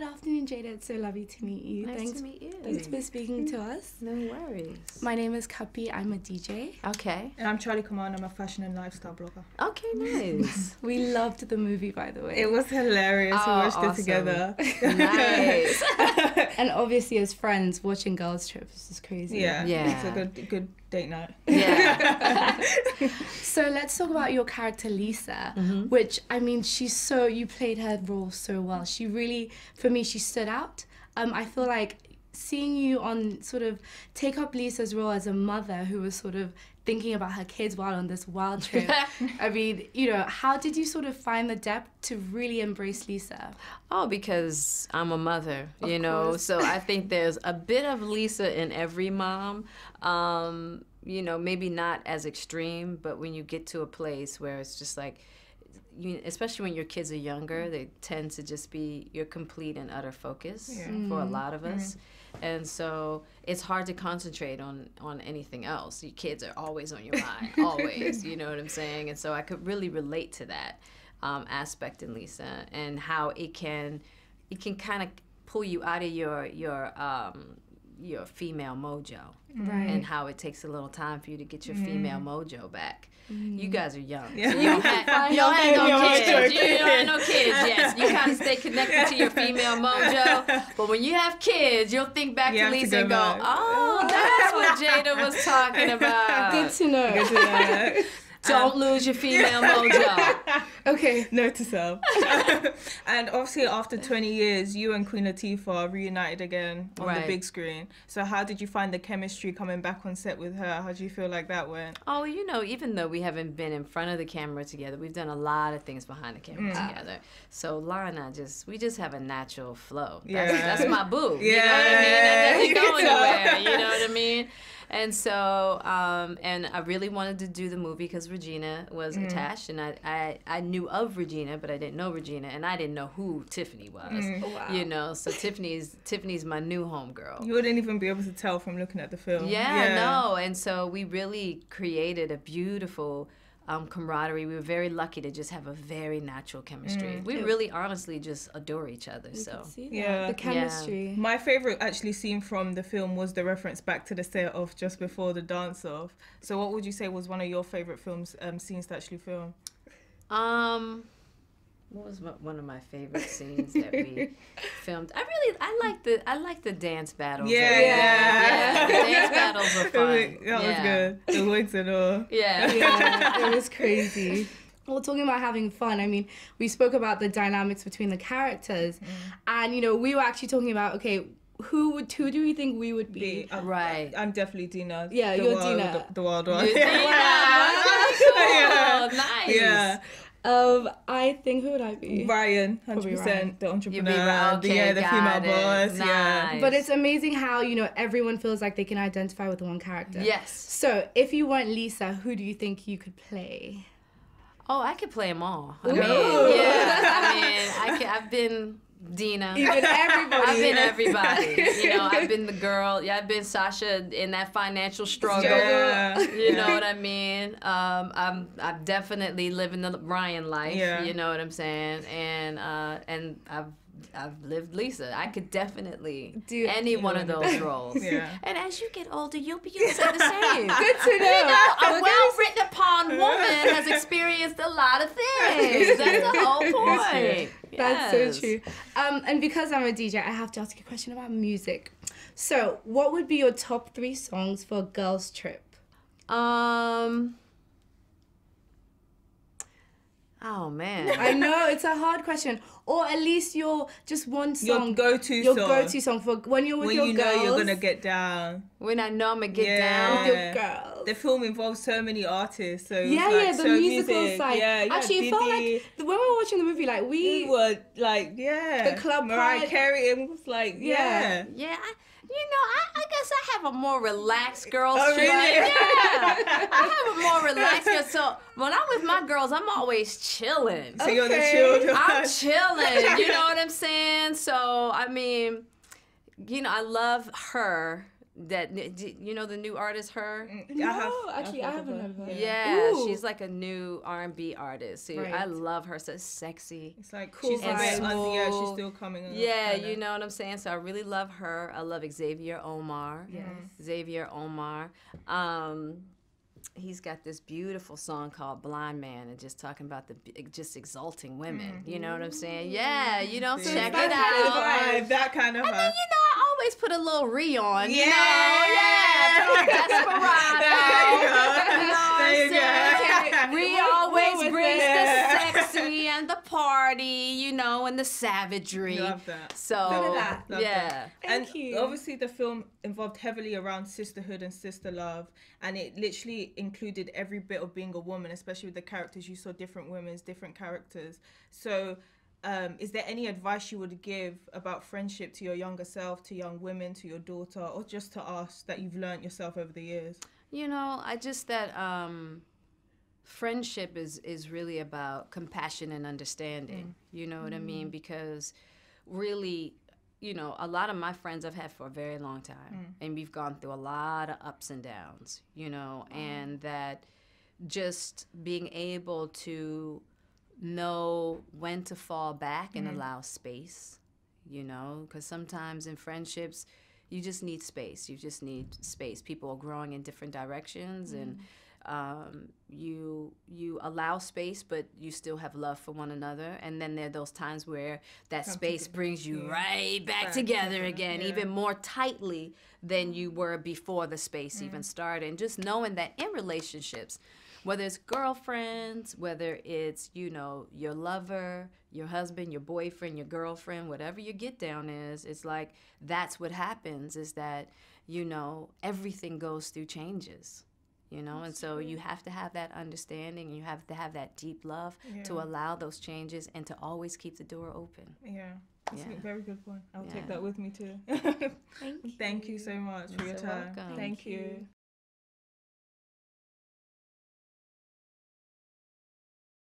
Good afternoon, Jada. It's so lovely to meet you. Nice to meet you. Thanks for speaking to us. No worries. My name is Cuppy. I'm a DJ. Okay. And I'm Charlie Kamale. I'm a fashion and lifestyle blogger. Okay, nice. We loved the movie, by the way. It was hilarious. Oh, we watched it together. Nice. And obviously, as friends, watching Girls Trip is crazy. Yeah. Yeah. It's a good date night. Yeah. So let's talk about your character, Lisa, which, I mean, you played her role so well. She really, for me, she stood out. I feel like seeing you take up Lisa's role as a mother who was sort of thinking about her kids while on this wild trip. I mean, how did you find the depth to really embrace Lisa? Oh, because I'm a mother, of course. So I think there's a bit of Lisa in every mom. Maybe not as extreme, but when you get to a place where it's just like, especially when your kids are younger, they tend to just be your complete and utter focus for a lot of us. And so it's hard to concentrate on anything else. Your kids are always on your mind, always, you know what I'm saying? And so I could really relate to that aspect in Lisa and how it can kind of pull you out of your female mojo, and how it takes a little time for you to get your female mojo back. You guys are young. Yeah. So you don't have no kids. You don't have no kids yet. You kind of stay connected to your female mojo. But when you have kids, you'll think back to Lisa and go, oh, that's what Jada was talking about. Good to know. Good to know. Don't lose your female mojo. Okay. Note to self. And obviously, after 20 years, you and Queen Latifah are reunited again on the big screen. So how did you find the chemistry coming back on set with her? How do you feel like that went? Oh, even though we haven't been in front of the camera together, we've done a lot of things behind the camera together. So Lana, we just have a natural flow. That's my boo. Yeah. You know what I mean? That doesn't go anywhere. You know what I mean? And so, and I really wanted to do the movie because Regina was attached, and I knew of Regina, but I didn't know Regina, and I didn't know who Tiffany was, so Tiffany's my new homegirl. You wouldn't even be able to tell from looking at the film. Yeah, no, and so we really created a beautiful camaraderie. We were very lucky to just have a very natural chemistry. We really honestly just adore each other. The chemistry. My favorite scene from the film was the reference back to the set off just before the dance off. So what would you say was one of your favorite scenes to actually film? What was one of my favorite scenes that we filmed? I like the dance battles. Yeah. The dance battles were fun. That was good. The wigs and all. Yeah. It was crazy. Well, talking about having fun, I mean, we spoke about the dynamics between the characters, and we were actually talking about who do we think we would be? I'm definitely Dina. Yeah, you're Dina. The wild one. You're Dina. Wow. Cool. Nice. Yeah. I think who would I be? Ryan, 100%, the entrepreneur, the female boss. Nice. Yeah, but it's amazing how everyone feels like they can identify with one character. Yes. So if you weren't Lisa, who do you think you could play? Oh, I could play them all. I've been Dina. You've been everybody. I've been everybody. I've been the girl. Yeah, I've been Sasha in that financial struggle. Yeah. You know what I mean? I'm definitely living the Ryan life. Yeah. You know what I'm saying? And I've lived Lisa. I could definitely do any one of those roles. Yeah. And as you get older, you'll be the same. Good to know. A well-written upon woman has experienced a lot of things. That's the whole point. Yes. That's so true. And because I'm a DJ, I have to ask you a question about music. So, what would be your top 3 songs for Girls Trip? Oh man, I know it's a hard question. Or at least your go-to song for when you're with your girls. When you know you're gonna get down. When I know I'm gonna get down with your girls. The film involves so many artists, so the musical side. Yeah, actually, it felt like when we were watching the movie, like we were like the club Mariah Carey, and was like I guess I have a more relaxed girls trip. Really? Yeah, I have a more relaxed girl. So when I'm with my girls, I'm always chilling. So you're the children. I'm chilling. You know what I'm saying? So I mean, I love her. That, you know, the new artist, her? No, actually, I haven't heard of her. Yeah, she's like a new R&B artist. So right. I love her. So sexy. It's like cool. She's she's still coming up. Yeah, kinda. You know what I'm saying? So I really love her. I love Xavier Omar. Yes. Xavier Omar. He's got this beautiful song called Blind Man, and just talking about just exalting women. Mm-hmm. You know what I'm saying? Yeah, you know, so check it out. That kind of vibe. And then, you know, I always put a little re on. Yeah. You know? Yeah. Desperado. There you go. We always bring the sexy and the party, you know, and the savagery. Love that. So, Love that. Thank you. Obviously, the film involved heavily around sisterhood and sister love, and it literally included every bit of being a woman, especially with the characters. You saw different women's, different characters. So, is there any advice you would give about friendship to your younger self, to young women, to your daughter, or just to us that you've learned yourself over the years? You know, I just that... friendship is really about compassion and understanding. Mm. You know what I mean? Because really, you know, a lot of my friends I've had for a very long time, and we've gone through a lot of ups and downs, you know, and that just being able to know when to fall back and allow space, you know, because sometimes in friendships, you just need space. You just need space. People are growing in different directions, and you allow space, but you still have love for one another. And then there are those times where that space brings you right back together again, even more tightly than you were before the space even started. And just knowing that in relationships, whether it's girlfriends, whether it's, you know, your lover, your husband, your boyfriend, your girlfriend, whatever your get down is, it's like that's what happens, is that, you know, everything goes through changes. You know, and so you have to have that understanding. You have to have that deep love to allow those changes and to always keep the door open. Yeah, that's a very good point. I'll take that with me too. Thank you so much for your time. Welcome. Thank you.